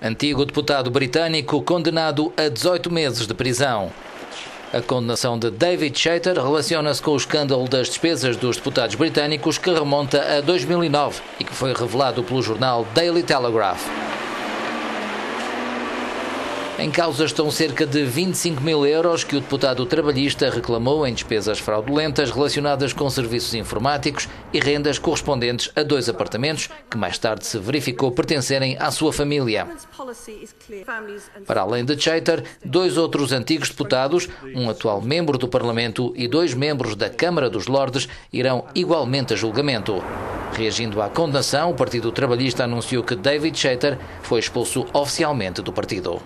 antigo deputado britânico condenado a 18 meses de prisão. A condenação de David Chaytor relaciona-se com o escândalo das despesas dos deputados britânicos que remonta a 2009 e que foi revelado pelo jornal Daily Telegraph. Em causa estão cerca de 25 mil euros que o deputado trabalhista reclamou em despesas fraudulentas relacionadas com serviços informáticos e rendas correspondentes a 2 apartamentos, que mais tarde se verificou pertencerem à sua família. Para além de Chaytor, 2 outros antigos deputados, um atual membro do Parlamento e 2 membros da Câmara dos Lordes, irão igualmente a julgamento. Reagindo à condenação, o Partido Trabalhista anunciou que David Chaytor foi expulso oficialmente do partido.